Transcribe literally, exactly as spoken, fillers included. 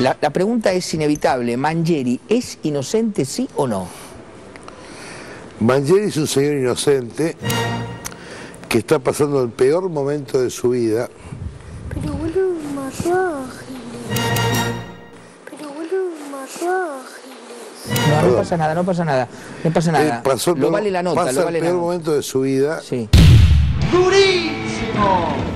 La, la pregunta es inevitable. Mangieri, ¿es inocente sí o no? Mangieri es un señor inocente que está pasando el peor momento de su vida. Pero huele un masaje. Pero huele un masaje. No, no pasa nada, no pasa nada, no pasa nada. Pasó, lo vale la nota, lo vale la nota. Pasa el peor momento de su vida. Sí. ¡Durísimo!